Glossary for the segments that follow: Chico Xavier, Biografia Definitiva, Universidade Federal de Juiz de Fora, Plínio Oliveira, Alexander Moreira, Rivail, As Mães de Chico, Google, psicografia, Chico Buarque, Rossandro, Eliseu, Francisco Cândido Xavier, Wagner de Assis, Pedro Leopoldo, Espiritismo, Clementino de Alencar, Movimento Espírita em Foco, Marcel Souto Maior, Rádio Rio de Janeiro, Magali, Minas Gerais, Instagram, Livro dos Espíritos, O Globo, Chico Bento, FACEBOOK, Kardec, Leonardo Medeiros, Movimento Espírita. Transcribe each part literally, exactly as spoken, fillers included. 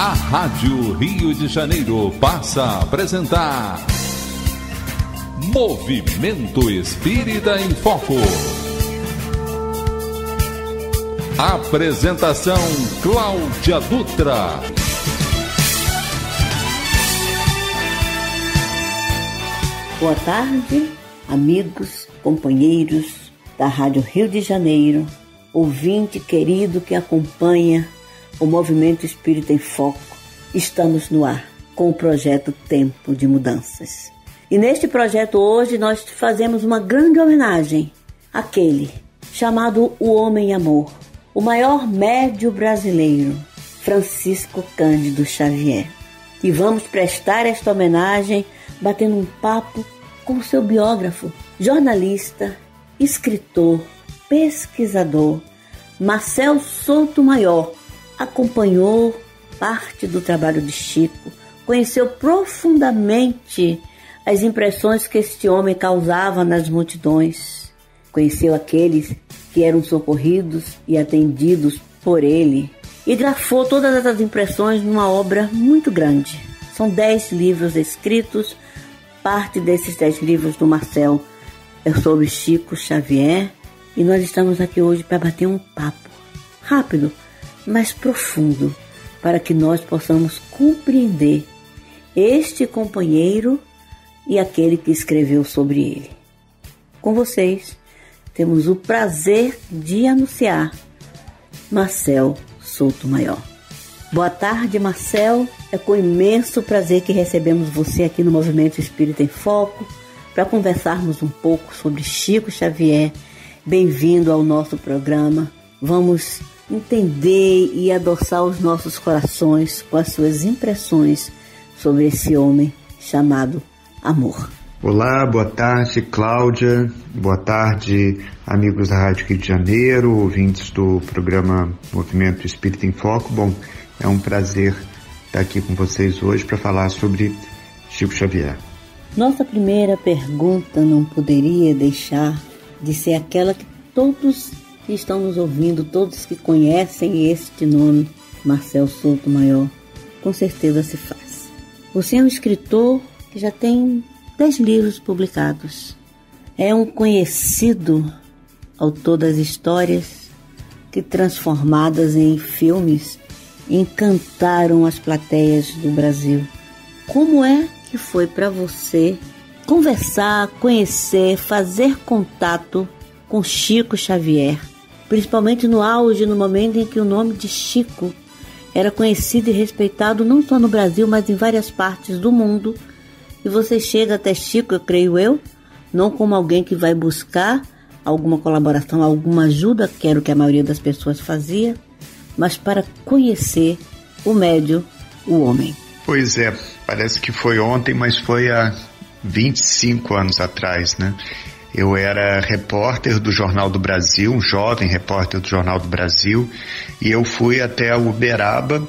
A Rádio Rio de Janeiro passa a apresentar Movimento Espírita em Foco. Apresentação Cláudia Dutra. Boa tarde, amigos, companheiros da Rádio Rio de Janeiro, ouvinte querido que acompanha o Movimento Espírita em Foco. Estamos no ar com o projeto Tempo de Mudanças. E neste projeto hoje nós fazemos uma grande homenagem àquele chamado O Homem Amor, o maior médium brasileiro, Francisco Cândido Xavier. E vamos prestar esta homenagem batendo um papo com seu biógrafo, jornalista, escritor, pesquisador, Marcel Souto Maior. Acompanhou parte do trabalho de Chico, conheceu profundamente as impressões que este homem causava nas multidões, conheceu aqueles que eram socorridos e atendidos por ele e grafou todas essas impressões numa obra muito grande. São dez livros escritos, parte desses dez livros do Marcel é sobre Chico Xavier, e nós estamos aqui hoje para bater um papo rápido, mais profundo, para que nós possamos compreender este companheiro e aquele que escreveu sobre ele. Com vocês, temos o prazer de anunciar Marcel Souto Maior. Boa tarde, Marcel. É com imenso prazer que recebemos você aqui no Movimento Espírita em Foco para conversarmos um pouco sobre Chico Xavier. Bem-vindo ao nosso programa. Vamos entender e adoçar os nossos corações com as suas impressões sobre esse homem chamado amor. Olá, boa tarde, Cláudia. Boa tarde, amigos da Rádio Rio de Janeiro, ouvintes do programa Movimento Espírita em Foco. Bom, é um prazer estar aqui com vocês hoje para falar sobre Chico Xavier. Nossa primeira pergunta não poderia deixar de ser aquela que todos que estão nos ouvindo, todos que conhecem este nome, Marcel Souto Maior, com certeza se faz. Você é um escritor que já tem dez livros publicados. É um conhecido autor das histórias que, transformadas em filmes, encantaram as plateias do Brasil. Como é que foi para você conversar, conhecer, fazer contato com Chico Xavier? Principalmente no auge, no momento em que o nome de Chico era conhecido e respeitado não só no Brasil, mas em várias partes do mundo. E você chega até Chico, eu creio eu, não como alguém que vai buscar alguma colaboração, alguma ajuda, que era o que a maioria das pessoas fazia, mas para conhecer o médium, o homem. Pois é, parece que foi ontem, mas foi há vinte e cinco anos atrás, né? Eu era repórter do Jornal do Brasil, um jovem repórter do Jornal do Brasil, e eu fui até Uberaba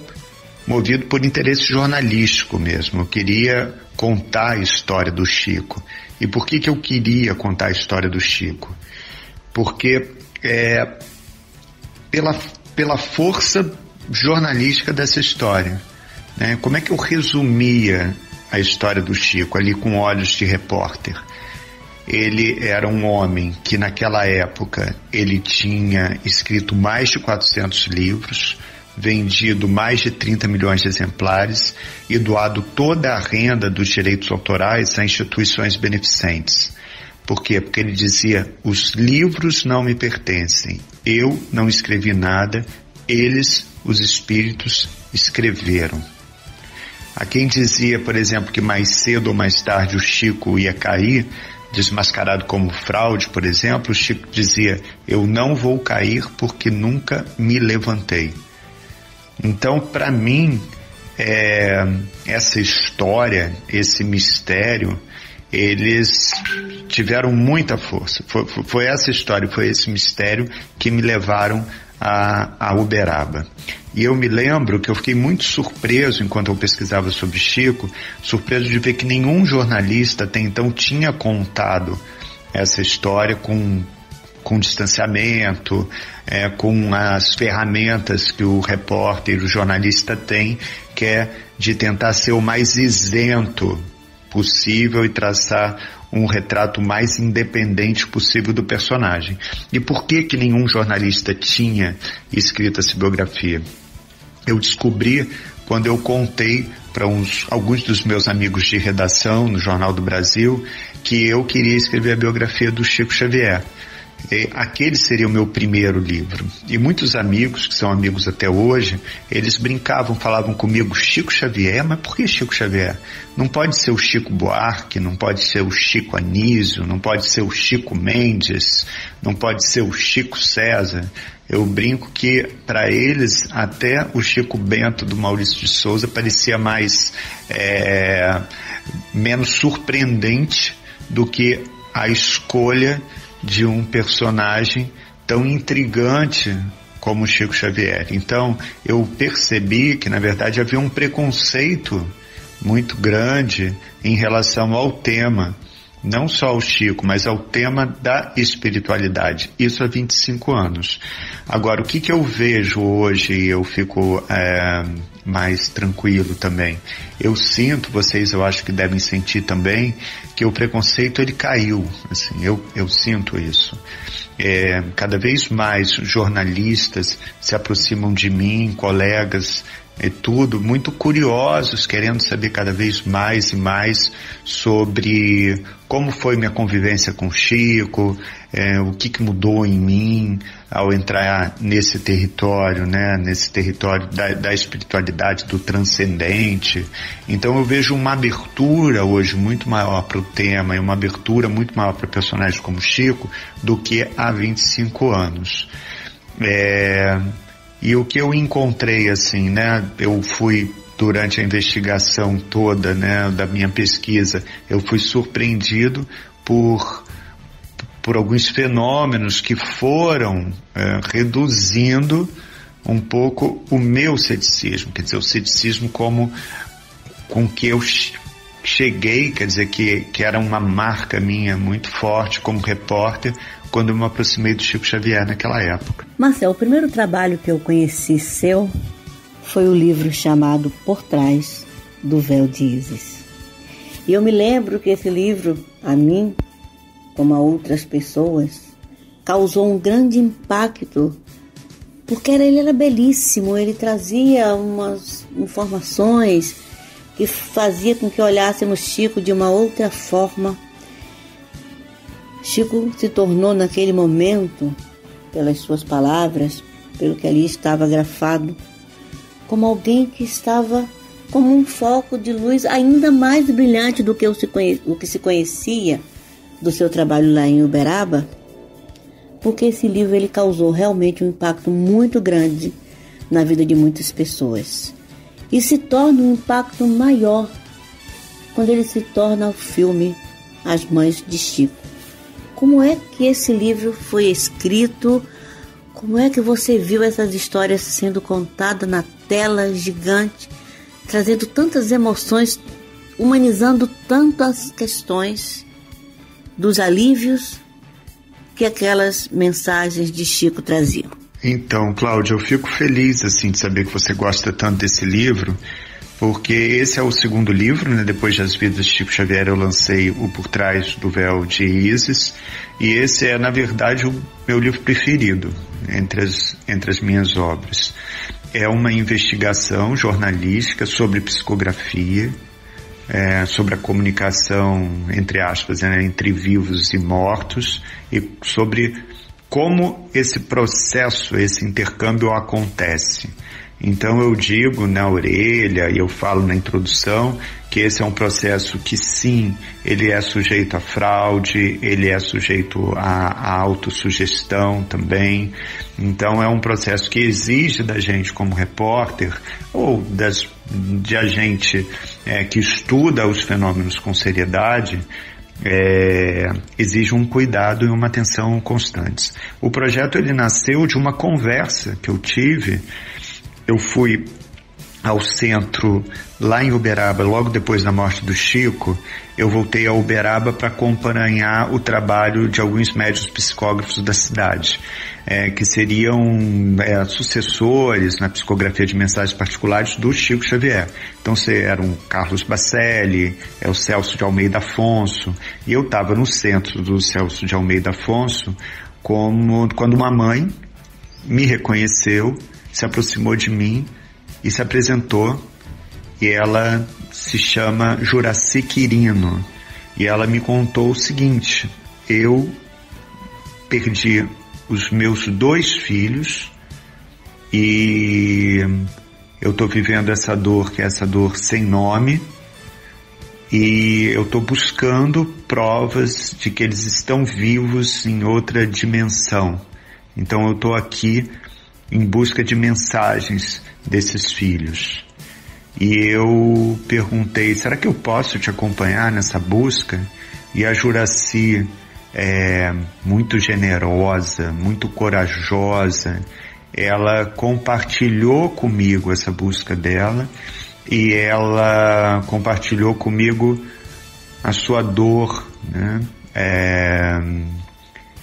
movido por interesse jornalístico mesmo. Eu queria contar a história do Chico. E por que que eu queria contar a história do Chico? Porque é, pela, pela força jornalística dessa história, né? Como é que eu resumia a história do Chico ali com olhos de repórter? Ele era um homem que naquela época ele tinha escrito mais de quatrocentos livros, vendido mais de trinta milhões de exemplares e doado toda a renda dos direitos autorais a instituições beneficentes. Por quê? Porque ele dizia: os livros não me pertencem, eu não escrevi nada, eles, os espíritos, escreveram. A quem dizia, por exemplo, que mais cedo ou mais tarde o Chico ia cair, desmascarado como fraude, por exemplo, Chico dizia: eu não vou cair porque nunca me levantei. Então, para mim, é, essa história, esse mistério, eles tiveram muita força. Foi, foi essa história, foi esse mistério que me levaram a, a Uberaba. E eu me lembro que eu fiquei muito surpreso enquanto eu pesquisava sobre Chico, surpreso de ver que nenhum jornalista até então tinha contado essa história com com distanciamento, é, com as ferramentas que o repórter, o jornalista tem, que é de tentar ser o mais isento possível e traçar um retrato mais independente possível do personagem. E por que que nenhum jornalista tinha escrito essa biografia? Eu descobri quando eu contei para uns, alguns dos meus amigos de redação no Jornal do Brasil que eu queria escrever a biografia do Chico Xavier. E aquele seria o meu primeiro livro. E muitos amigos, que são amigos até hoje, eles brincavam, falavam comigo: Chico Xavier? Mas por que Chico Xavier? Não pode ser o Chico Buarque, não pode ser o Chico Anísio, não pode ser o Chico Mendes, não pode ser o Chico César. Eu brinco que, para eles, até o Chico Bento do Maurício de Souza parecia mais, é, menos surpreendente do que a escolha de um personagem tão intrigante como o Chico Xavier. Então, eu percebi que, na verdade, havia um preconceito muito grande em relação ao tema, não só ao Chico, mas ao tema da espiritualidade. Isso há vinte e cinco anos. Agora, o que que eu vejo hoje, e eu fico é, mais tranquilo também, eu sinto, vocês eu acho que devem sentir também, que o preconceito ele caiu, assim, eu, eu sinto isso. É, cada vez mais jornalistas se aproximam de mim, colegas, é tudo, muito curiosos, querendo saber cada vez mais e mais sobre como foi minha convivência com o Chico, é, o que que mudou em mim ao entrar nesse território, né, nesse território da, da espiritualidade, do transcendente. Então eu vejo uma abertura hoje muito maior para o tema e uma abertura muito maior para personagens como Chico do que há vinte e cinco anos. É... E o que eu encontrei, assim, né, eu fui, durante a investigação toda, né, da minha pesquisa, eu fui surpreendido por, por alguns fenômenos que foram é, reduzindo um pouco o meu ceticismo, quer dizer, o ceticismo como, com que eu cheguei, quer dizer, que, que era uma marca minha muito forte como repórter, quando eu me aproximei do Chico Xavier naquela época. Marcel, o primeiro trabalho que eu conheci seu foi o livro chamado Por Trás do Véu de Isis. E eu me lembro que esse livro, a mim, como a outras pessoas, causou um grande impacto, porque ele era belíssimo, ele trazia umas informações que fazia com que olhássemos Chico de uma outra forma. Chico se tornou naquele momento, pelas suas palavras, pelo que ali estava grafado, como alguém que estava como um foco de luz ainda mais brilhante do que o que se conhecia do seu trabalho lá em Uberaba, porque esse livro ele causou realmente um impacto muito grande na vida de muitas pessoas. E se torna um impacto maior quando ele se torna o filme As Mães de Chico. Como é que esse livro foi escrito? Como é que você viu essas histórias sendo contadas na tela gigante, trazendo tantas emoções, humanizando tanto as questões dos alívios que aquelas mensagens de Chico traziam? Então, Cláudia, eu fico feliz assim de saber que você gosta tanto desse livro, porque esse é o segundo livro, né? Depois de As Vidas de Chico Xavier, eu lancei o Por Trás do Véu de Isis, e esse é, na verdade, o meu livro preferido entre as, entre as minhas obras. É uma investigação jornalística sobre psicografia, é, sobre a comunicação, entre aspas, né, entre vivos e mortos, e sobre como esse processo, esse intercâmbio acontece. Então eu digo na orelha, e eu falo na introdução, que esse é um processo que sim, ele é sujeito a fraude, ele é sujeito a, a autossugestão também. Então é um processo que exige da gente como repórter, ou das, de a gente é, que estuda os fenômenos com seriedade, É, exige um cuidado e uma atenção constantes. O projeto ele nasceu de uma conversa que eu tive. Eu fui ao centro, lá em Uberaba, logo depois da morte do Chico, eu voltei a Uberaba para acompanhar o trabalho de alguns médiuns psicógrafos da cidade, é, que seriam é, sucessores na psicografia de mensagens particulares do Chico Xavier. Então eram o Carlos Baccelli, é, o Celso de Almeida Afonso, e eu estava no centro do Celso de Almeida Afonso como, quando uma mãe me reconheceu, se aproximou de mim e se apresentou, e ela se chama Juraci Quirino, e ela me contou o seguinte: eu perdi os meus dois filhos e eu estou vivendo essa dor, que é essa dor sem nome, e eu estou buscando provas de que eles estão vivos em outra dimensão. Então eu estou aqui em busca de mensagens desses filhos. E eu perguntei, será que eu posso te acompanhar nessa busca? E a Juraci, é, muito generosa, muito corajosa, ela compartilhou comigo essa busca dela, e ela compartilhou comigo a sua dor, né? É,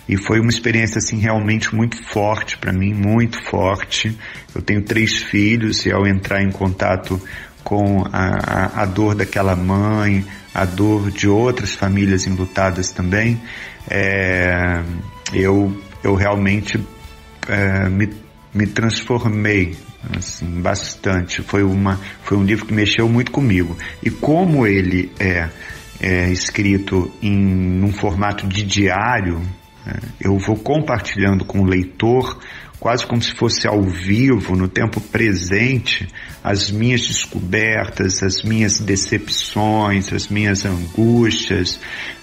e foi uma experiência assim realmente muito forte para mim, muito forte. Eu tenho três filhos, e ao entrar em contato com a, a, a dor daquela mãe, a dor de outras famílias enlutadas também, é, eu, eu realmente é, me, me transformei assim, bastante. Foi, uma, foi um livro que mexeu muito comigo. E como ele é, é escrito em um formato de diário, eu vou compartilhando com o leitor, quase como se fosse ao vivo, no tempo presente, as minhas descobertas, as minhas decepções, as minhas angústias.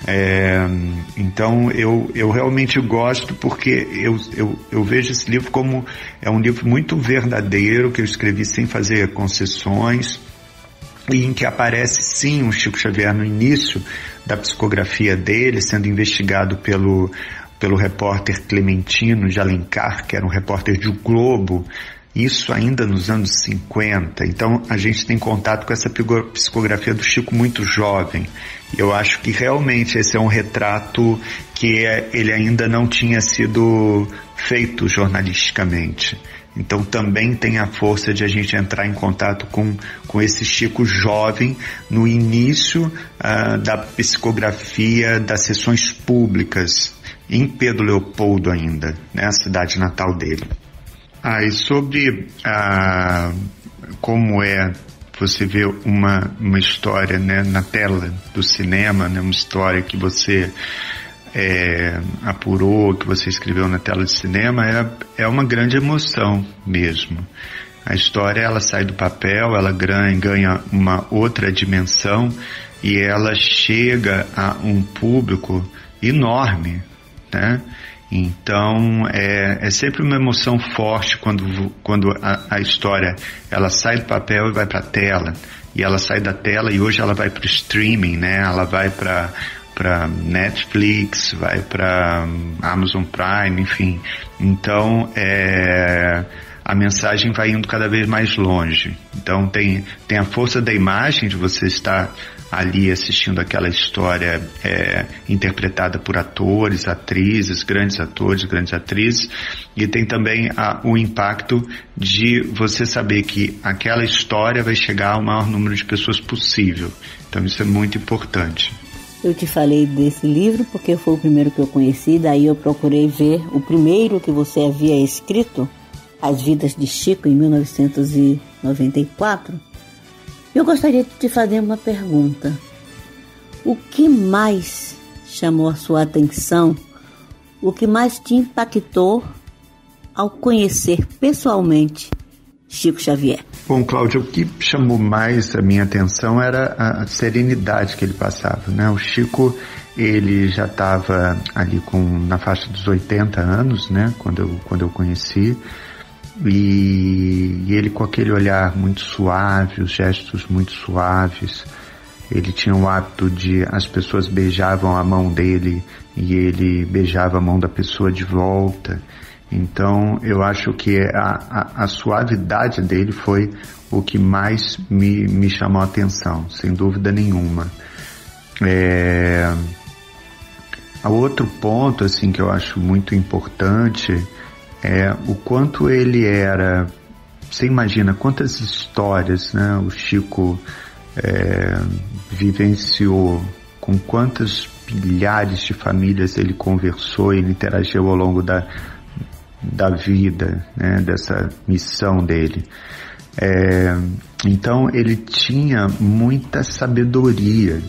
É, então eu, eu realmente gosto, porque eu, eu, eu vejo esse livro como é um livro muito verdadeiro, que eu escrevi sem fazer concessões, e em que aparece sim o Chico Xavier no início da psicografia dele, sendo investigado pelo pelo repórter Clementino de Alencar, que era um repórter de O Globo, isso ainda nos anos cinquenta. Então a gente tem contato com essa psicografia do Chico muito jovem. Eu acho que realmente esse é um retrato que é, ele ainda não tinha sido feito jornalisticamente. Então também tem a força de a gente entrar em contato com, com esse Chico jovem no início uh, da psicografia das sessões públicas em Pedro Leopoldo ainda, né, a cidade natal dele. Ah, e sobre uh, como é você ver uma, uma história, né, na tela do cinema, né, uma história que você... É, apurou, que você escreveu na tela de cinema, é, é uma grande emoção mesmo. A história, ela sai do papel, ela ganha uma outra dimensão, e ela chega a um público enorme, né? Então é, é sempre uma emoção forte quando, quando a, a história ela sai do papel e vai para a tela, e ela sai da tela e hoje ela vai para o streaming, né? Ela vai para para Netflix, vai para Amazon Prime, enfim. Então é, a mensagem vai indo cada vez mais longe. Então tem, tem a força da imagem, de você estar ali assistindo aquela história é, interpretada por atores, atrizes, grandes atores, grandes atrizes, e tem também a, o impacto de você saber que aquela história vai chegar ao maior número de pessoas possível. Então isso é muito importante. Eu te falei desse livro porque foi o primeiro que eu conheci, daí eu procurei ver o primeiro que você havia escrito, As Vidas de Chico, em mil novecentos e noventa e quatro. Eu gostaria de te fazer uma pergunta. O que mais chamou a sua atenção, o que mais te impactou ao conhecer pessoalmente Chico Xavier? Bom, Cláudia, o que chamou mais a minha atenção era a serenidade que ele passava, né? O Chico, ele já estava ali com, na faixa dos oitenta anos, né? Quando eu, quando eu conheci, e, e ele com aquele olhar muito suave, os gestos muito suaves. Ele tinha o hábito de, as pessoas beijavam a mão dele e ele beijava a mão da pessoa de volta. Então, eu acho que a, a, a suavidade dele foi o que mais me, me chamou a atenção, sem dúvida nenhuma. É... Outro ponto assim, que eu acho muito importante é o quanto ele era... Você imagina quantas histórias, né, o Chico é, vivenciou, com quantos milhares de famílias ele conversou e interagiu ao longo da... da vida, né, dessa missão dele. É, então ele tinha muita sabedoria,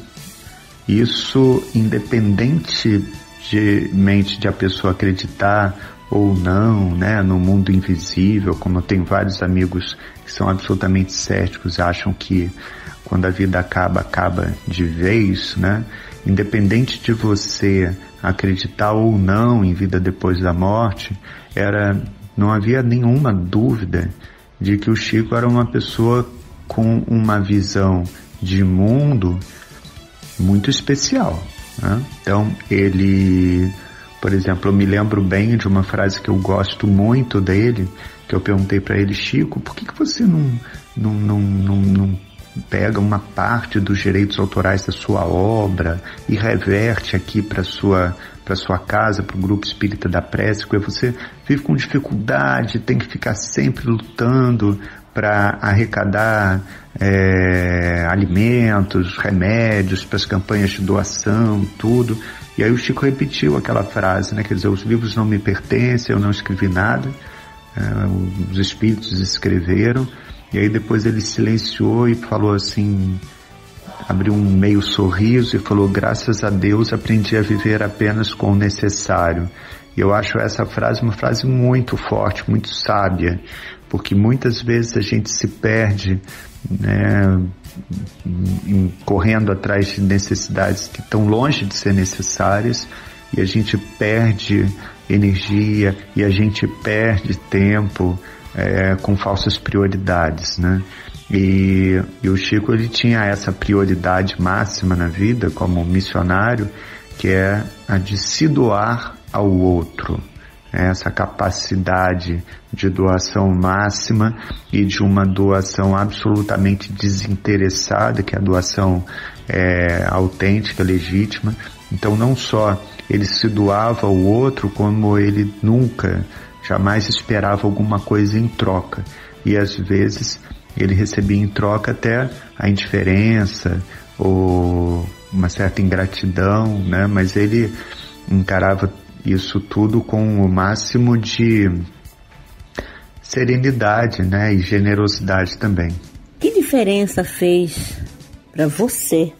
isso independentemente de a pessoa acreditar ou não, né, no mundo invisível, como eu tenho vários amigos que são absolutamente céticos e acham que quando a vida acaba, acaba de vez, né, independente de você acreditar ou não em vida depois da morte, era, não havia nenhuma dúvida de que o Chico era uma pessoa com uma visão de mundo muito especial, né? Então ele, por exemplo, eu me lembro bem de uma frase que eu gosto muito dele, que eu perguntei para ele: Chico, por que que você não, não, não, não, não pega uma parte dos direitos autorais da sua obra e reverte aqui para sua, para sua casa, para o grupo espírita da prece, porque você vive com dificuldade, tem que ficar sempre lutando para arrecadar é, alimentos, remédios, para as campanhas de doação, tudo. E aí o Chico repetiu aquela frase, né? Quer dizer, os livros não me pertencem, eu não escrevi nada, é, os espíritos escreveram. E aí depois ele silenciou e falou assim, abriu um meio sorriso e falou: graças a Deus aprendi a viver apenas com o necessário. E eu acho essa frase uma frase muito forte, muito sábia, porque muitas vezes a gente se perde, né, correndo atrás de necessidades que estão longe de ser necessárias, e a gente perde energia, e a gente perde tempo, É, com falsas prioridades, né? E, e o Chico, ele tinha essa prioridade máxima na vida como missionário, que é a de se doar ao outro, é essa capacidade de doação máxima e de uma doação absolutamente desinteressada, que é a doação é, autêntica, legítima. Então não só ele se doava ao outro, como ele nunca jamais esperava alguma coisa em troca, e às vezes ele recebia em troca até a indiferença ou uma certa ingratidão, né? Mas ele encarava isso tudo com o máximo de serenidade, né? E generosidade também. Que diferença fez para você,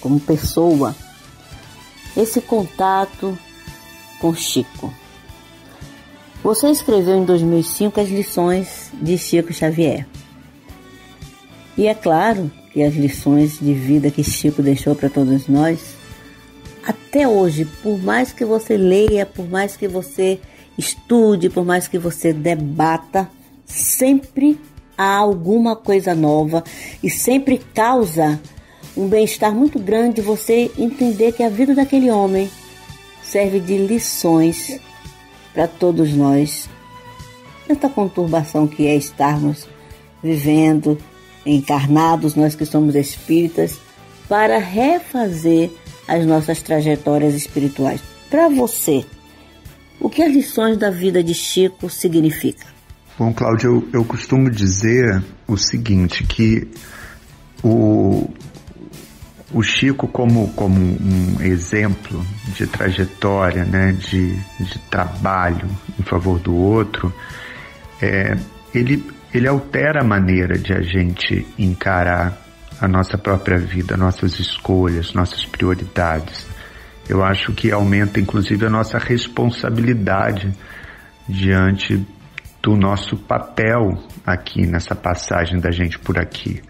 como pessoa, esse contato com Chico? Você escreveu em dois mil e cinco as lições de Chico Xavier. E é claro que as lições de vida que Chico deixou para todos nós, até hoje, por mais que você leia, por mais que você estude, por mais que você debata, sempre há alguma coisa nova e sempre causa um bem-estar muito grande você entender que a vida daquele homem serve de lições para todos nós, esta conturbação que é estarmos vivendo, encarnados, nós que somos espíritas, para refazer as nossas trajetórias espirituais. Para você, o que as lições da vida de Chico significam? Bom, Cláudia, eu, eu costumo dizer o seguinte, que o, o Chico, como, como um exemplo de trajetória, né, de, de trabalho em favor do outro, é, ele, ele altera a maneira de a gente encarar a nossa própria vida, nossas escolhas, nossas prioridades. Eu acho que aumenta, inclusive, a nossa responsabilidade diante do nosso papel aqui, nessa passagem da gente por aqui.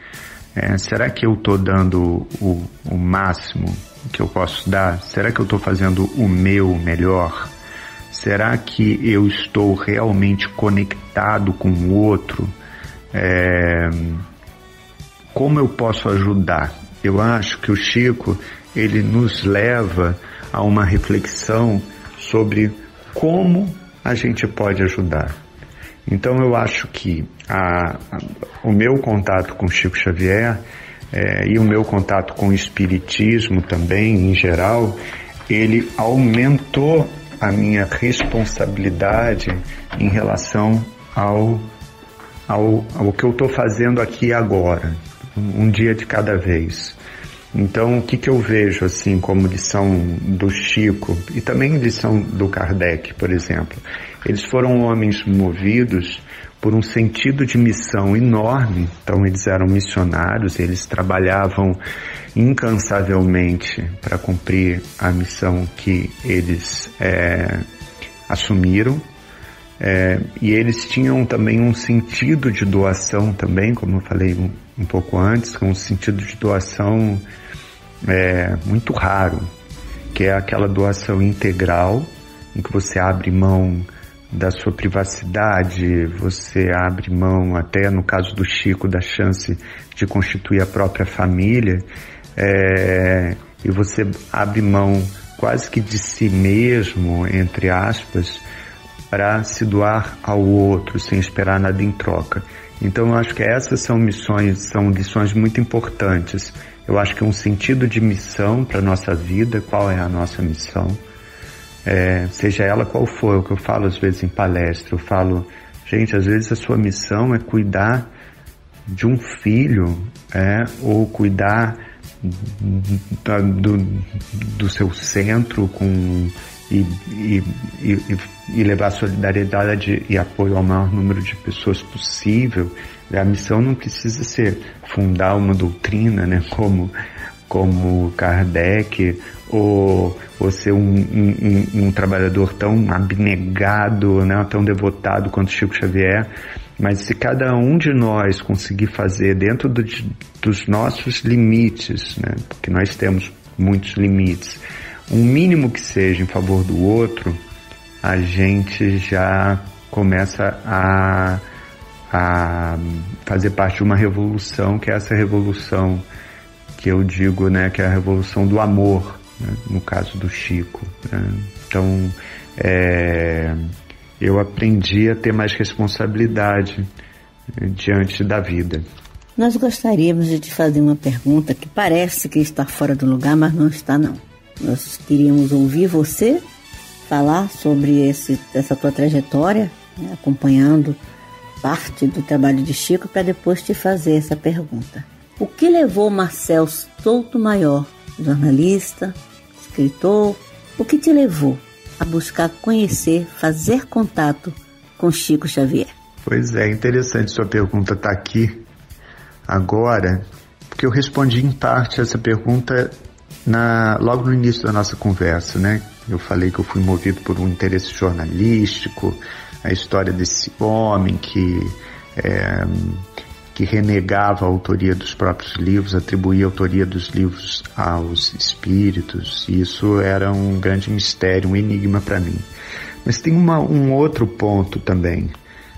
É, será que eu estou dando o, o máximo que eu posso dar? Será que eu estou fazendo o meu melhor? Será que eu estou realmente conectado com o outro? É, como eu posso ajudar? Eu acho que o Chico, ele nos leva a uma reflexão sobre como a gente pode ajudar. Então eu acho que a, a, o meu contato com Chico Xavier é, e o meu contato com o Espiritismo também, em geral, ele aumentou a minha responsabilidade em relação ao, ao, ao que eu estou fazendo aqui e agora, um dia de cada vez. Então, o que, que eu vejo assim como lição do Chico e também lição do Kardec, por exemplo? Eles foram homens movidos por um sentido de missão enorme. Então, eles eram missionários, eles trabalhavam incansavelmente para cumprir a missão que eles é, assumiram. É, e eles tinham também um sentido de doação também, como eu falei um, um pouco antes, um sentido de doação é, muito raro, que é aquela doação integral, em que você abre mão da sua privacidade, você abre mão até, no caso do Chico, da chance de constituir a própria família, é, e você abre mão quase que de si mesmo, entre aspas, para se doar ao outro sem esperar nada em troca. Então eu acho que essas são missões, são lições muito importantes. Eu acho que um sentido de missão para a nossa vida, qual é a nossa missão, é, seja ela qual for, é o que eu falo às vezes em palestra, eu falo, gente, às vezes a sua missão é cuidar de um filho, é, ou cuidar da, do, do seu centro com... E, e, e, e levar solidariedade e apoio ao maior número de pessoas possível. A missão não precisa ser fundar uma doutrina, né, como, como Kardec, ou, ou ser um, um, um, um trabalhador tão abnegado, né, tão devotado quanto Chico Xavier. Mas se cada um de nós conseguir fazer dentro do, dos nossos limites, né, porque nós temos muitos limites, um mínimo que seja em favor do outro, a gente já começa a, a fazer parte de uma revolução, que é essa revolução que eu digo, né, que é a revolução do amor, né, no caso do Chico, né? Então, é, eu aprendi a ter mais responsabilidade diante da vida. Nós gostaríamos de te fazer uma pergunta que parece que está fora do lugar, mas não está não. Nós queríamos ouvir você falar sobre esse, essa tua trajetória, né, acompanhando parte do trabalho de Chico, para depois te fazer essa pergunta. O que levou Marcel Souto Maior, jornalista, escritor, o que te levou a buscar conhecer, fazer contato com Chico Xavier? Pois é, interessante sua pergunta estar aqui agora, porque eu respondi em parte essa pergunta Na, logo no início da nossa conversa, né? Eu falei que eu fui movido por um interesse jornalístico, a história desse homem que, é, que renegava a autoria dos próprios livros, atribuía a autoria dos livros aos espíritos, e isso era um grande mistério, um enigma para mim. Mas tem uma, um outro ponto também,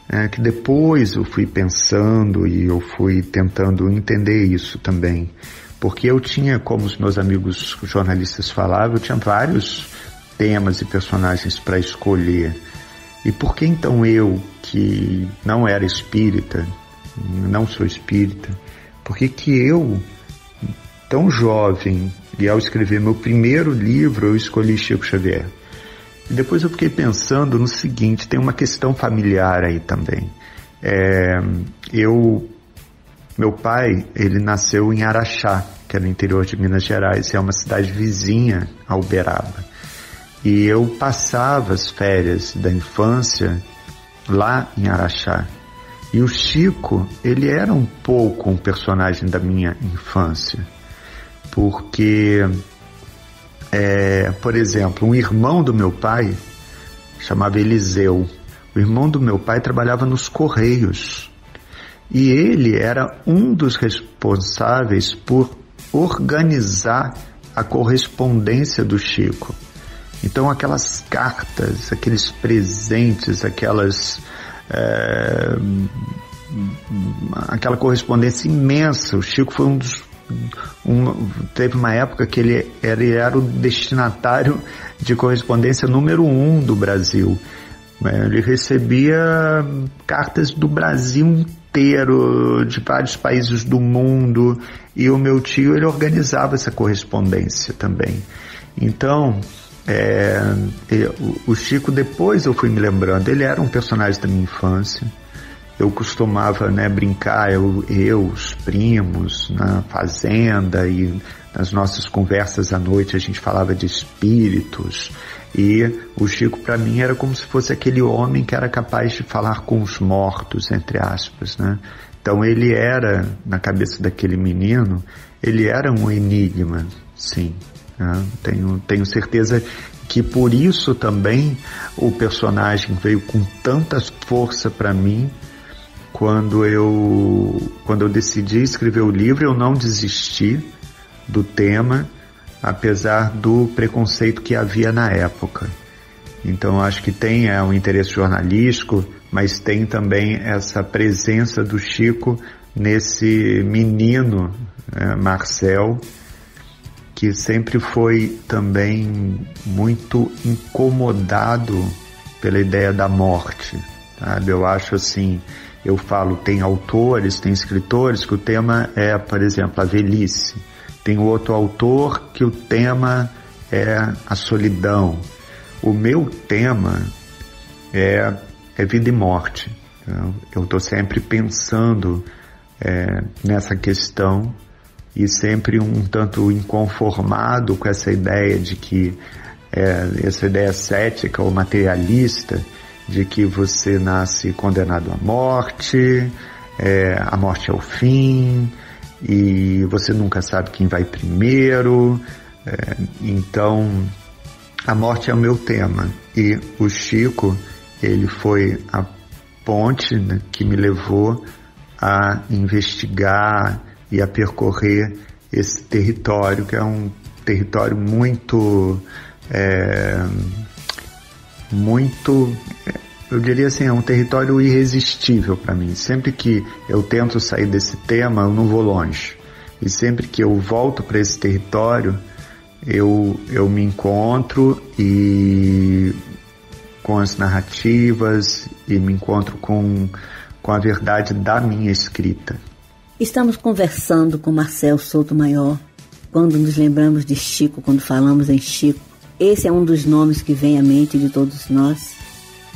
é, que depois eu fui pensando e eu fui tentando entender isso também. Porque eu tinha, como os meus amigos jornalistas falavam, eu tinha vários temas e personagens para escolher. E por que então eu, que não era espírita, não sou espírita, por que que eu, tão jovem, e ao escrever meu primeiro livro, eu escolhi Chico Xavier? E depois eu fiquei pensando no seguinte, tem uma questão familiar aí também. É, eu... Meu pai, ele nasceu em Araxá, que é no interior de Minas Gerais, é uma cidade vizinha a Uberaba. E eu passava as férias da infância lá em Araxá. E o Chico, ele era um pouco um personagem da minha infância, porque, é, por exemplo, um irmão do meu pai, chamava Eliseu, o irmão do meu pai trabalhava nos Correios. E ele era um dos responsáveis por organizar a correspondência do Chico. Então aquelas cartas, aqueles presentes, aquelas, é, aquela correspondência imensa. O Chico foi um dos... Um, teve uma época que ele era, ele era o destinatário de correspondência número um do Brasil. Ele recebia cartas do Brasil inteiro, de vários países do mundo, e o meu tio, ele organizava essa correspondência também. Então, é, o Chico, depois eu fui me lembrando, ele era um personagem da minha infância. Eu costumava, né, brincar, eu, eu, os primos, na fazenda, e nas nossas conversas à noite a gente falava de espíritos, e o Chico para mim era como se fosse aquele homem que era capaz de falar com os mortos, entre aspas, né? Então ele era, na cabeça daquele menino, ele era um enigma, sim, né? Tenho, tenho certeza que por isso também o personagem veio com tanta força para mim. Quando eu, quando eu decidi escrever o livro, eu não desisti do tema, apesar do preconceito que havia na época. Então, acho que tem é, um interesse jornalístico, mas tem também essa presença do Chico nesse menino, é, Marcel, que sempre foi também muito incomodado pela ideia da morte, sabe? Eu acho assim... Eu falo, tem autores, tem escritores que o tema é, por exemplo, a velhice. Tem outro autor que o tema é a solidão. O meu tema é, é vida e morte. Eu estou sempre pensando é, nessa questão e sempre um tanto inconformado com essa ideia de que, é, essa ideia cética ou materialista, de que você nasce condenado à morte, é, a morte é o fim, e você nunca sabe quem vai primeiro. É, então, a morte é o meu tema. E o Chico, ele foi a ponte, né, que me levou a investigar e a percorrer esse território, que é um território muito... É, muito, eu diria assim, é um território irresistível para mim. Sempre que eu tento sair desse tema, eu não vou longe. E sempre que eu volto para esse território, eu, eu me encontro e com as narrativas e me encontro com, com a verdade da minha escrita. Estamos conversando com Marcel Souto Maior, quando nos lembramos de Chico, quando falamos em Chico. Esse é um dos nomes que vem à mente de todos nós.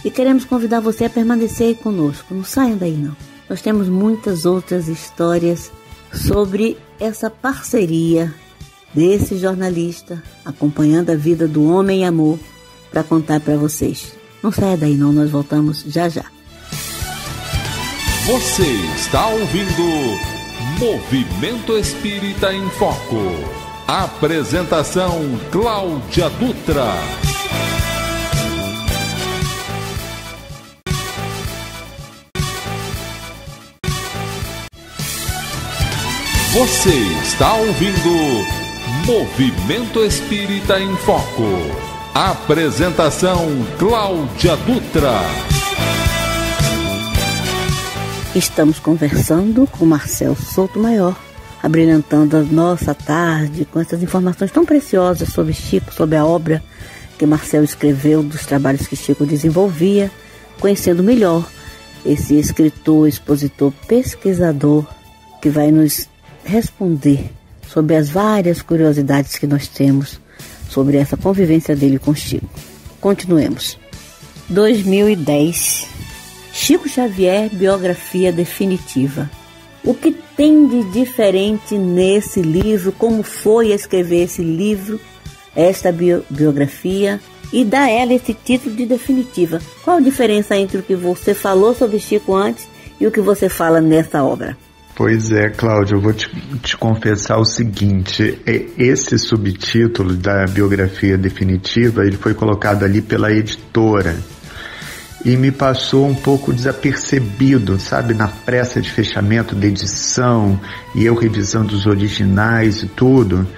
E queremos convidar você a permanecer aí conosco. Não saiam daí, não. Nós temos muitas outras histórias sobre essa parceria desse jornalista acompanhando a vida do homem e amor para contar para vocês. Não saia daí, não. Nós voltamos já, já. Você está ouvindo Movimento Espírita em Foco. Apresentação Cláudia Dutra. Você está ouvindo Movimento Espírita em Foco. Apresentação Cláudia Dutra. Estamos conversando com Marcel Souto Maior, abrilhantando a nossa tarde com essas informações tão preciosas sobre Chico, sobre a obra que Marcel escreveu, dos trabalhos que Chico desenvolvia, conhecendo melhor esse escritor, expositor, pesquisador que vai nos responder sobre as várias curiosidades que nós temos sobre essa convivência dele com Chico. Continuemos. dois mil e dez, Chico Xavier, biografia definitiva. O que tem de diferente nesse livro? Como foi escrever esse livro, esta bio, biografia, e dar a ela esse título de definitiva? Qual a diferença entre o que você falou sobre Chico antes e o que você fala nessa obra? Pois é, Cláudio, eu vou te, te confessar o seguinte. Esse subtítulo da biografia definitiva, ele foi colocado ali pela editora, e me passou um pouco desapercebido, sabe, na pressa de fechamento da edição, e eu revisando os originais e tudo.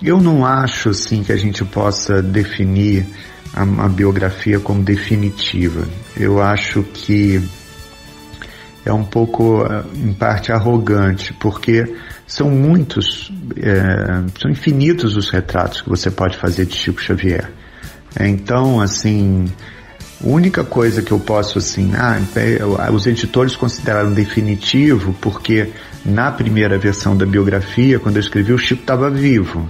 Eu não acho, assim, que a gente possa definir a, a biografia como definitiva. Eu acho que é um pouco, em parte, arrogante, porque são muitos, é, são infinitos os retratos que você pode fazer de Chico Xavier. Então, assim... A única coisa que eu posso, assim, ah, os editores consideraram definitivo, porque na primeira versão da biografia, quando eu escrevi, o Chico estava vivo.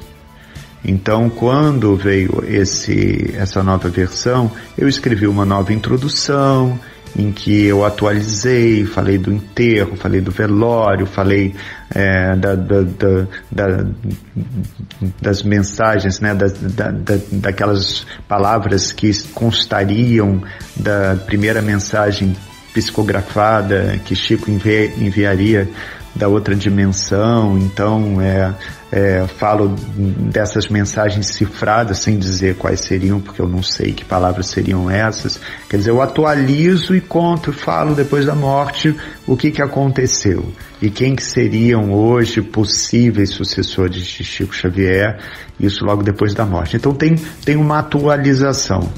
Então, quando veio esse, essa nova versão, eu escrevi uma nova introdução, em que eu atualizei, falei do enterro, falei do velório, falei é, da, da, da, da, das mensagens, né, da, da, da, daquelas palavras que constariam da primeira mensagem psicografada que Chico envi- enviaria da outra dimensão. Então é, é, falo dessas mensagens cifradas, sem dizer quais seriam, porque eu não sei que palavras seriam essas. Quer dizer, eu atualizo e conto, falo depois da morte o que que aconteceu e quem que seriam hoje possíveis sucessores de Chico Xavier, isso logo depois da morte. Então tem, tem uma atualização.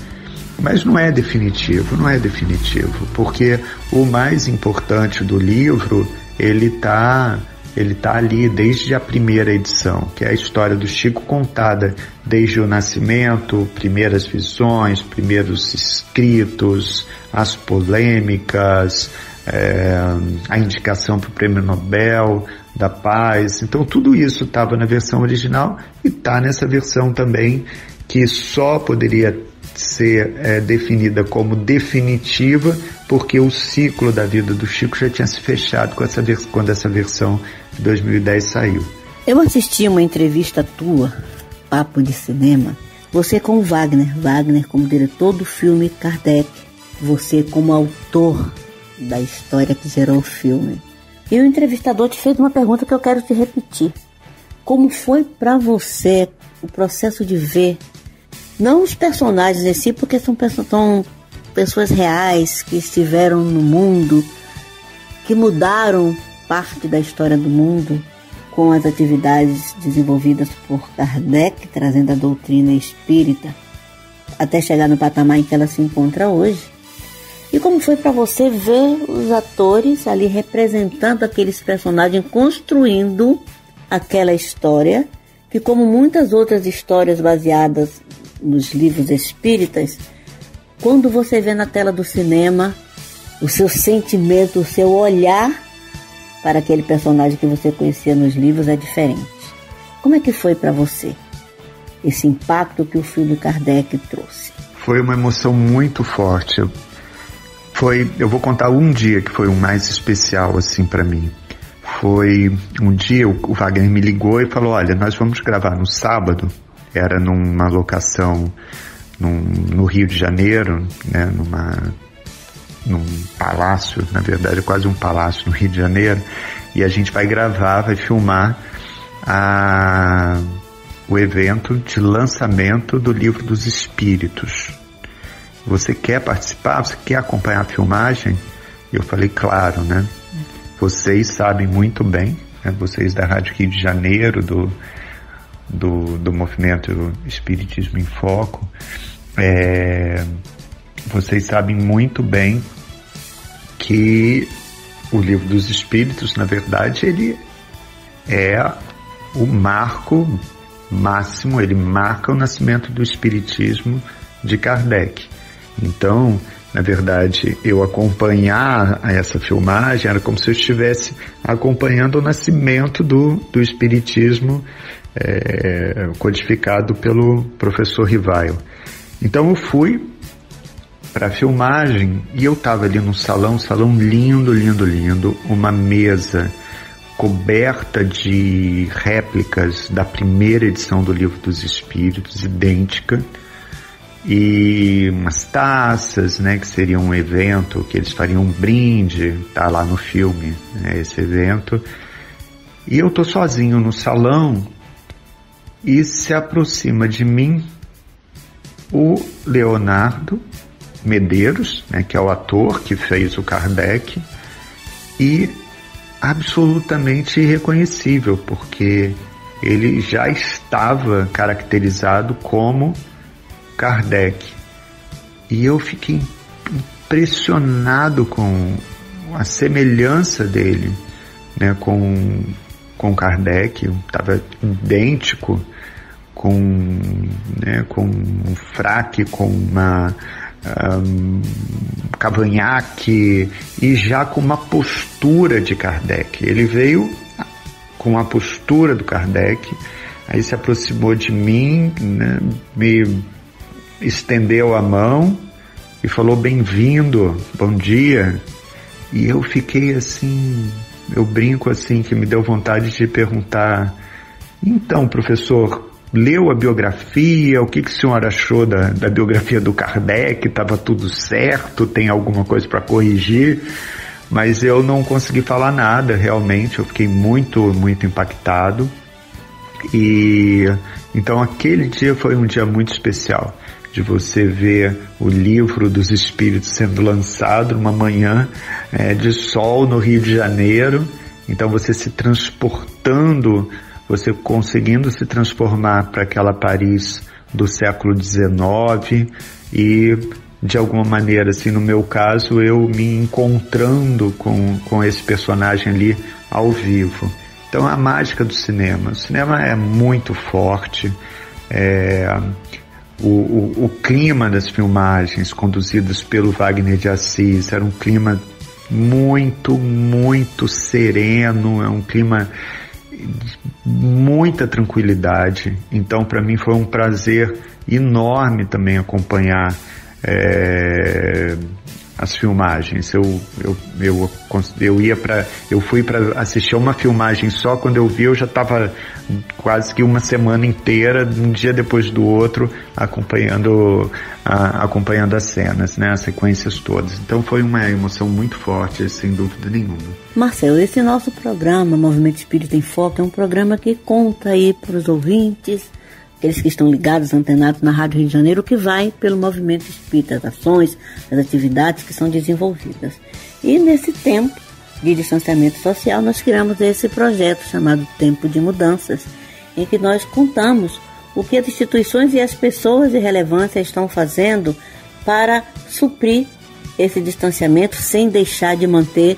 Mas não é definitivo, não é definitivo, porque o mais importante do livro, ele está ele tá ali desde a primeira edição, que é a história do Chico contada desde o nascimento, primeiras visões, primeiros escritos, as polêmicas, é, a indicação para o Prêmio Nobel da Paz. Então tudo isso estava na versão original e está nessa versão também, que só poderia ser é, definida como definitiva, porque o ciclo da vida do Chico já tinha se fechado com essa vers- quando essa versão de dois mil e dez saiu. Eu assisti uma entrevista tua, Papo de Cinema, você com o Wagner, Wagner como diretor do filme Kardec, você como autor da história que gerou o filme. E o entrevistador te fez uma pergunta que eu quero te repetir. Como foi para você o processo de ver não os personagens em si, porque são, são pessoas reais que estiveram no mundo, que mudaram parte da história do mundo com as atividades desenvolvidas por Kardec, trazendo a doutrina espírita, até chegar no patamar em que ela se encontra hoje. E como foi para você ver os atores ali representando aqueles personagens, construindo aquela história, que como muitas outras histórias baseadas nos livros espíritas, quando você vê na tela do cinema, o seu sentimento, o seu olhar para aquele personagem que você conhecia nos livros é diferente. Como é que foi para você esse impacto que o filme Kardec trouxe? Foi uma emoção muito forte. Foi, eu vou contar um dia que foi o mais especial assim para mim. Foi um dia, o Wagner me ligou e falou: olha, nós vamos gravar no sábado. Era numa locação num, no Rio de Janeiro, né, numa, num palácio, na verdade é quase um palácio no Rio de Janeiro, e a gente vai gravar, vai filmar a, o evento de lançamento do Livro dos Espíritos. Você quer participar? Você quer acompanhar a filmagem? Eu falei, claro, né? Vocês sabem muito bem, né, vocês da Rádio Rio de Janeiro, do... Do, do Movimento Espiritismo em Foco, é, vocês sabem muito bem que o Livro dos Espíritos, na verdade, ele é o marco máximo, ele marca o nascimento do Espiritismo de Kardec. Então, na verdade, eu acompanhar essa filmagem era como se eu estivesse acompanhando o nascimento do, do Espiritismo É, codificado pelo professor Rivail. Então eu fui para a filmagem e eu estava ali num salão, um salão lindo, lindo, lindo, uma mesa coberta de réplicas da primeira edição do Livro dos Espíritos, idêntica, e umas taças, né, que seria um evento, que eles fariam um brinde, tá lá no filme, né, esse evento. E eu tô sozinho no salão. E se aproxima de mim o Leonardo Medeiros, né, que é o ator que fez o Kardec, e absolutamente irreconhecível, porque ele já estava caracterizado como Kardec. E eu fiquei impressionado com a semelhança dele, né, com... com Kardec, estava idêntico, com, né, com um fraque, com uma, um, cavanhaque, e já com uma postura de Kardec. Ele veio com a postura do Kardec, aí se aproximou de mim, né, me estendeu a mão e falou: bem-vindo, bom dia. E eu fiquei assim, eu brinco assim, que me deu vontade de perguntar: então, professor, leu a biografia? O que, que o senhor achou da, da biografia do Kardec? Estava tudo certo? Tem alguma coisa para corrigir? Mas eu não consegui falar nada, realmente. Eu fiquei muito, muito impactado. E então aquele dia foi um dia muito especial, de você ver o Livro dos Espíritos sendo lançado numa manhã é, de sol no Rio de Janeiro. Então você se transportando, você conseguindo se transformar para aquela Paris do século dezenove e, de alguma maneira, assim, no meu caso, eu me encontrando com, com esse personagem ali ao vivo. Então, a mágica do cinema. O cinema é muito forte. É, o, o, o clima das filmagens conduzidas pelo Wagner de Assis era um clima muito, muito sereno. É um clima de muita tranquilidade. Então, para mim, foi um prazer enorme também acompanhar É, as filmagens. Eu, eu, eu, eu, ia pra, eu fui para assistir uma filmagem só. Quando eu vi, eu já estava quase que uma semana inteira, um dia depois do outro, acompanhando, a, acompanhando as cenas, né, as sequências todas. Então foi uma emoção muito forte, sem dúvida nenhuma. Marcel, esse nosso programa, Movimento Espírita em Foco, é um programa que conta aí para os ouvintes, aqueles que estão ligados, antenados na Rádio Rio de Janeiro, que vai pelo movimento espírita, as ações, as atividades que são desenvolvidas. E nesse tempo de distanciamento social, nós criamos esse projeto chamado Tempo de Mudanças, em que nós contamos o que as instituições e as pessoas de relevância estão fazendo para suprir esse distanciamento, sem deixar de manter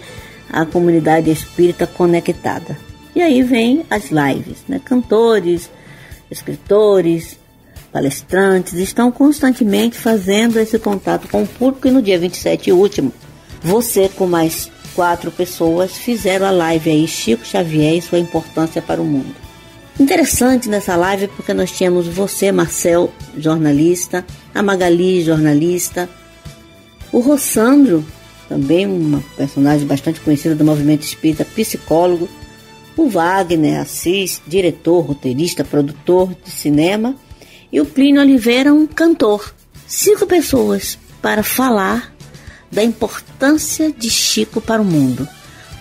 a comunidade espírita conectada. E aí vem as lives, né? Cantores, escritores, palestrantes estão constantemente fazendo esse contato com o público, e no dia vinte e sete último, você com mais quatro pessoas fizeram a live aí, Chico Xavier e sua importância para o mundo. Interessante nessa live, porque nós tínhamos você, Marcel, jornalista, a Magali, jornalista, o Rossandro, também uma personagem bastante conhecida do movimento espírita, psicólogo, o Wagner Assis, diretor, roteirista, produtor de cinema, e o Plínio Oliveira, um cantor. Cinco pessoas para falar da importância de Chico para o mundo.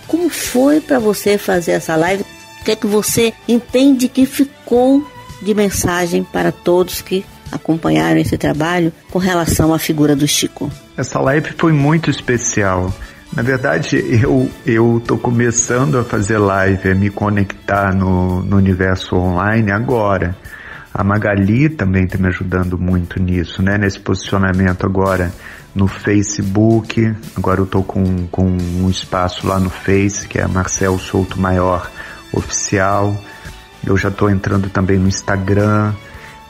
Como foi para você fazer essa live? O que é que você entende que ficou de mensagem para todos que acompanharam esse trabalho com relação à figura do Chico? Essa live foi muito especial. Na verdade, eu eu tô começando a fazer live, a me conectar no, no universo online agora. A Magali também está me ajudando muito nisso, né? Nesse posicionamento agora no Facebook. Agora eu tô com, com um espaço lá no Face, que é Marcel Souto Maior Oficial. Eu já tô entrando também no Instagram.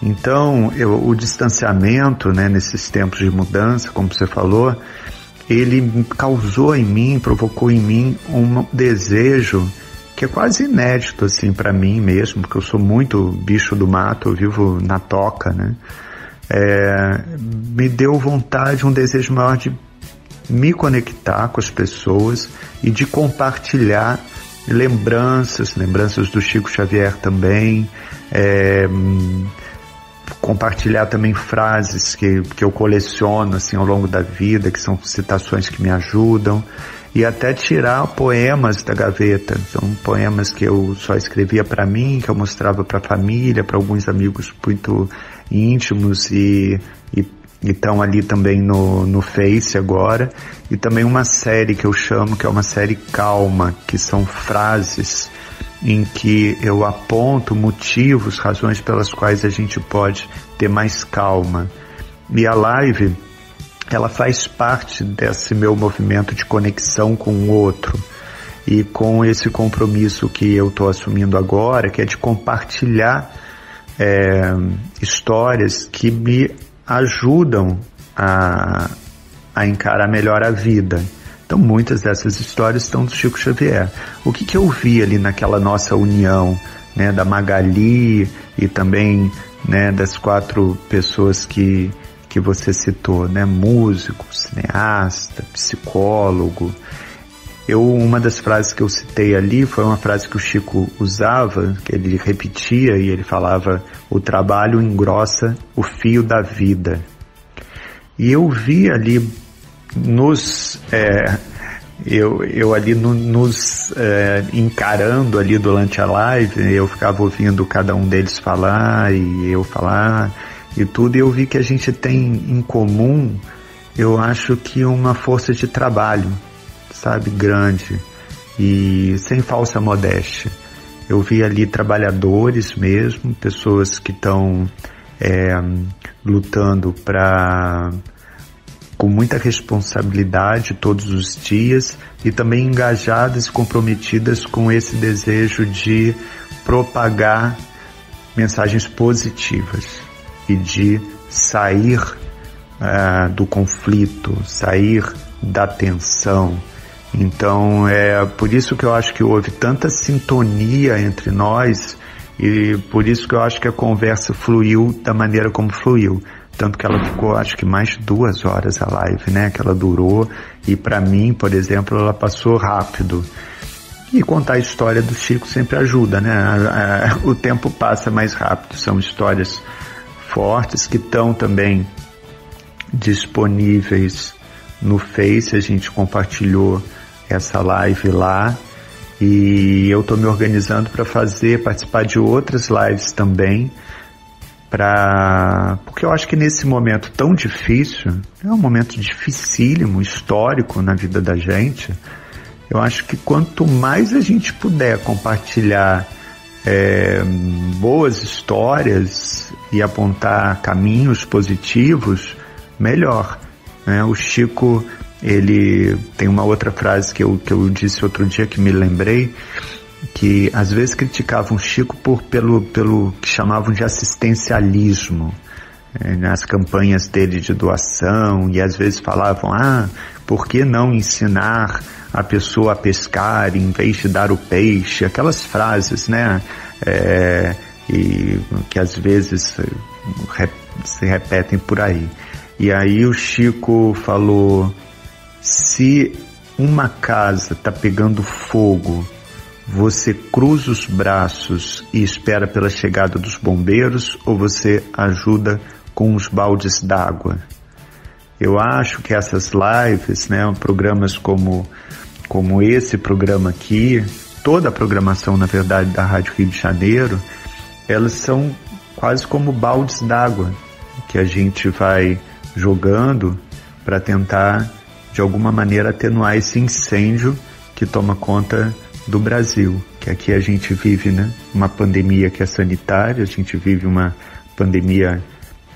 Então, eu, o distanciamento, né, nesses tempos de mudança, como você falou, ele causou em mim, provocou em mim um desejo que é quase inédito assim para mim mesmo, porque eu sou muito bicho do mato, eu vivo na toca, né? É, me deu vontade, um desejo maior de me conectar com as pessoas e de compartilhar lembranças, lembranças do Chico Xavier também, é, compartilhar também frases que, que eu coleciono assim, ao longo da vida, que são citações que me ajudam, e até tirar poemas da gaveta. São poemas que eu só escrevia para mim, que eu mostrava para a família, para alguns amigos muito íntimos, e estão ali também no, no Face agora. E também uma série que eu chamo, que é uma série Calma, que são frases em que eu aponto motivos, razões pelas quais a gente pode ter mais calma. E a live, ela faz parte desse meu movimento de conexão com o outro e com esse compromisso que eu estou assumindo agora, que é de compartilhar é, histórias que me ajudam a, a encarar melhor a vida. Então muitas dessas histórias estão do Chico Xavier. O que, que eu vi ali naquela nossa união, né, da Magali e também, né, das quatro pessoas que, que você citou, né, músico, cineasta, psicólogo. Eu, uma das frases que eu citei ali foi uma frase que o Chico usava, que ele repetia, e ele falava: o trabalho engrossa o fio da vida. E eu vi ali nos é, eu, eu ali no, nos é, encarando ali durante a live, eu ficava ouvindo cada um deles falar e eu falar e tudo, e eu vi que a gente tem em comum, eu acho que uma força de trabalho, sabe, grande e sem falsa modéstia. Eu vi ali trabalhadores mesmo, pessoas que estão é, lutando para com muita responsabilidade todos os dias e também engajadas e comprometidas com esse desejo de propagar mensagens positivas e de sair uh, do conflito, sair da tensão. Então é por isso que eu acho que houve tanta sintonia entre nós e por isso que eu acho que a conversa fluiu da maneira como fluiu. Tanto que ela ficou, acho que mais de duas horas a live, né, que ela durou, e para mim, por exemplo, ela passou rápido. E contar a história do Chico sempre ajuda, né, a, a, o tempo passa mais rápido. São histórias fortes que estão também disponíveis no Face, a gente compartilhou essa live lá, e eu estou me organizando para fazer, participar de outras lives também, pra... porque eu acho que nesse momento tão difícil, é um momento dificílimo, histórico na vida da gente, eu acho que quanto mais a gente puder compartilhar é, boas histórias e apontar caminhos positivos, melhor. É, o Chico, ele tem uma outra frase que eu, que eu disse outro dia que me lembrei, que às vezes criticavam o Chico por, pelo, pelo que chamavam de assistencialismo, é, nas campanhas dele de doação, e às vezes falavam: ah, por que não ensinar a pessoa a pescar em vez de dar o peixe? Aquelas frases, né, é, e, que às vezes se repetem por aí. E aí o Chico falou: se uma casa está pegando fogo, você cruza os braços e espera pela chegada dos bombeiros, ou você ajuda com os baldes d'água? Eu acho que essas lives, né, programas como, como esse programa aqui, toda a programação, na verdade, da Rádio Rio de Janeiro, elas são quase como baldes d'água que a gente vai jogando para tentar de alguma maneira atenuar esse incêndio que toma conta do Brasil, que aqui a gente vive, né, uma pandemia que é sanitária, a gente vive uma pandemia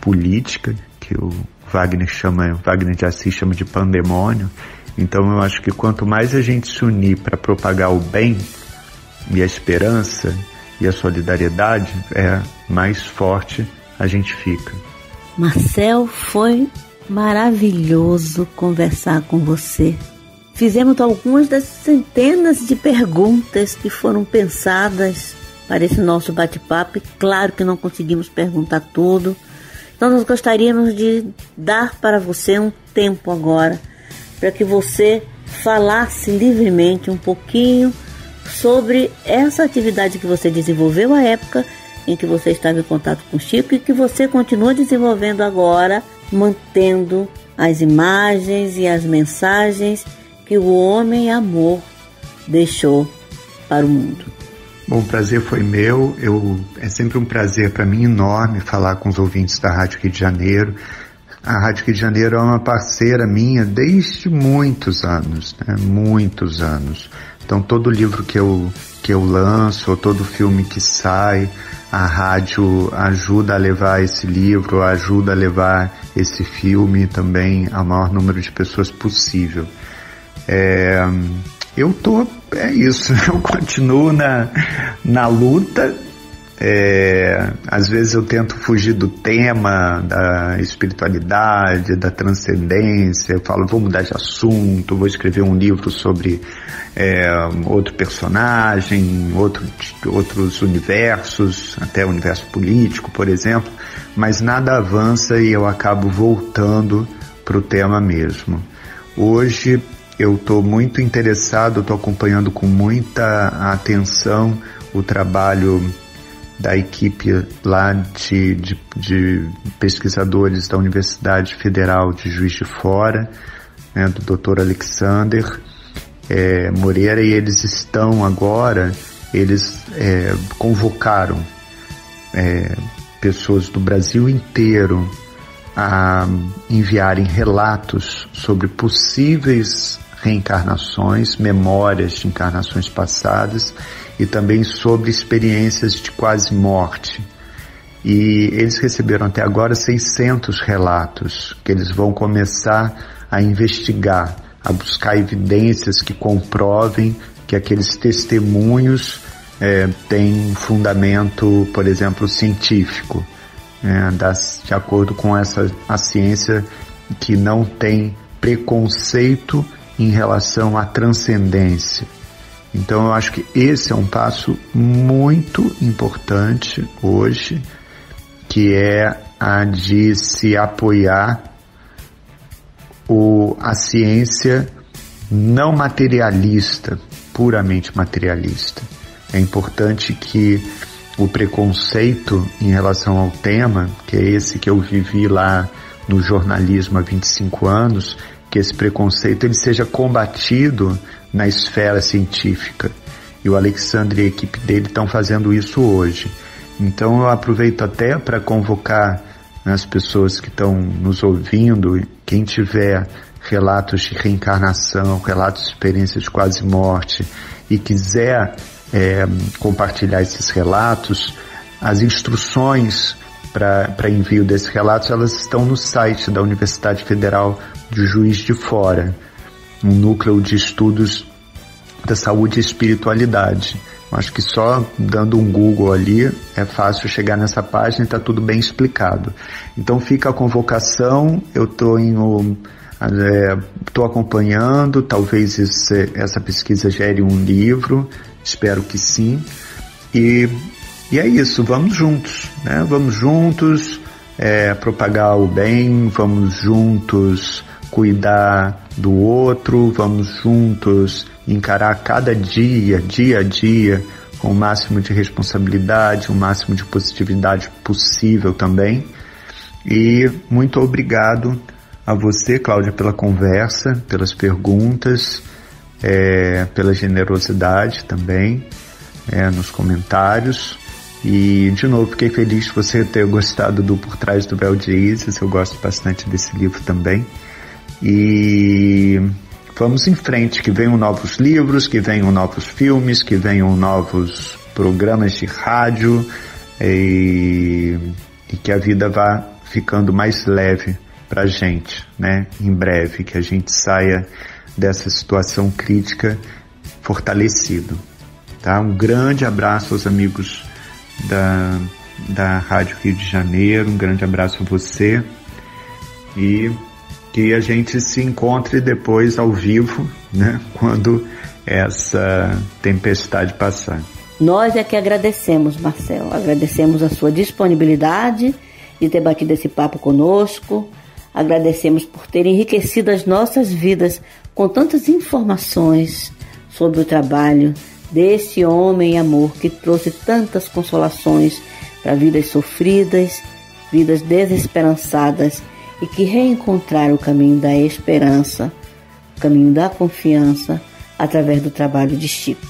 política que o Wagner chama, o Wagner de Assis chama de pandemônio. Então eu acho que quanto mais a gente se unir para propagar o bem e a esperança e a solidariedade, é mais forte a gente fica. Marcel, foi maravilhoso conversar com você. Fizemos algumas das centenas de perguntas que foram pensadas para esse nosso bate-papo. Claro que não conseguimos perguntar tudo. Então nós gostaríamos de dar para você um tempo agora para que você falasse livremente um pouquinho sobre essa atividade que você desenvolveu à época em que você estava em contato com o Chico e que você continua desenvolvendo agora, mantendo as imagens e as mensagens que o homem amor deixou para o mundo. Bom, o prazer foi meu. Eu, é sempre um prazer para mim enorme falar com os ouvintes da Rádio Rio de Janeiro. A Rádio Rio de Janeiro é uma parceira minha desde muitos anos, né? Muitos anos. Então todo livro que eu, que eu lanço, ou todo filme que sai, a rádio ajuda a levar esse livro, ajuda a levar esse filme também ao maior número de pessoas possível. É, eu tô, é isso, eu continuo na, na luta, É, às vezes eu tento fugir do tema da espiritualidade, da transcendência. Eu falo, vou mudar de assunto, vou escrever um livro sobre é, outro personagem, outro, outros universos, até o universo político, por exemplo, mas nada avança e eu acabo voltando para o tema mesmo. Hoje eu estou muito interessado, estou acompanhando com muita atenção o trabalho da equipe lá de, de, de pesquisadores da Universidade Federal de Juiz de Fora, né, do doutor Alexander é, Moreira, e eles estão agora, eles é, convocaram é, pessoas do Brasil inteiro a enviarem relatos sobre possíveis reencarnações, memórias de encarnações passadas e também sobre experiências de quase morte. E eles receberam até agora seiscentos relatos que eles vão começar a investigar, a buscar evidências que comprovem que aqueles testemunhos é, têm fundamento, por exemplo, científico, é, das, de acordo com essa, a ciência que não tem preconceito em relação à transcendência. Então eu acho que esse é um passo muito importante hoje, que é a de se apoiar o, a ciência não materialista, puramente materialista. É importante que o preconceito em relação ao tema, que é esse que eu vivi lá no jornalismo há vinte e cinco anos, que esse preconceito ele seja combatido na esfera científica. E o Alexandre e a equipe dele estão fazendo isso hoje. Então eu aproveito até para convocar as pessoas que estão nos ouvindo, quem tiver relatos de reencarnação, relatos de experiências de quase morte e quiser é, compartilhar esses relatos, as instruções para envio desses relatos, elas estão no site da Universidade Federal de Juiz de Fora, um núcleo de estudos da saúde e espiritualidade. Eu acho que só dando um Google ali é fácil chegar nessa página e está tudo bem explicado. Então fica a convocação, eu estou é, acompanhando, talvez isso, essa pesquisa gere um livro, espero que sim, e... E é isso, vamos juntos, né? Vamos juntos é, propagar o bem, vamos juntos cuidar do outro, vamos juntos encarar cada dia, dia a dia, com o máximo de responsabilidade, o máximo de positividade possível também. E muito obrigado a você, Cláudia, pela conversa, pelas perguntas, é, pela generosidade também é, nos comentários. E, de novo, fiquei feliz de você ter gostado do Por Trás do Véu de Isis. Eu gosto bastante desse livro também. E vamos em frente, que venham novos livros, que venham novos filmes, que venham novos programas de rádio e, e que a vida vá ficando mais leve pra gente, né? Em breve, que a gente saia dessa situação crítica fortalecido, tá? Um grande abraço aos amigos Da, da Rádio Rio de Janeiro, um grande abraço a você e que a gente se encontre depois ao vivo, né, quando essa tempestade passar. Nós é que agradecemos, Marcel, agradecemos a sua disponibilidade de ter batido esse papo conosco, agradecemos por ter enriquecido as nossas vidas com tantas informações sobre o trabalho desse homem, amor, que trouxe tantas consolações para vidas sofridas, vidas desesperançadas e que reencontraram o caminho da esperança, o caminho da confiança através do trabalho de Chico.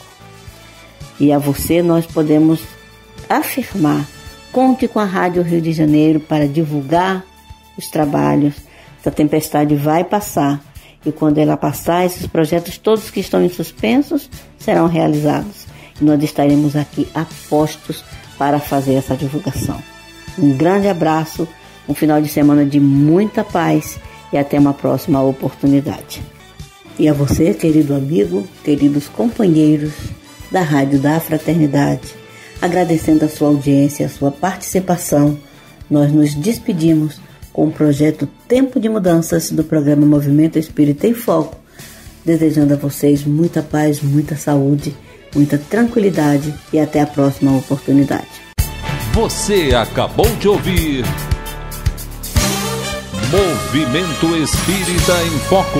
E a você nós podemos afirmar, conte com a Rádio Rio de Janeiro para divulgar os trabalhos. Essa tempestade vai passar. E quando ela passar, esses projetos todos que estão em suspensos serão realizados. E nós estaremos aqui a postos para fazer essa divulgação. Um grande abraço, um final de semana de muita paz e até uma próxima oportunidade. E a você, querido amigo, queridos companheiros da Rádio da Fraternidade, Agradecendo a sua audiência, a sua participação, nós nos despedimos com o projeto Tempo de Mudanças do programa Movimento Espírita em Foco, desejando a vocês muita paz, muita saúde, muita tranquilidade e até a próxima oportunidade. Você acabou de ouvir Movimento Espírita em Foco.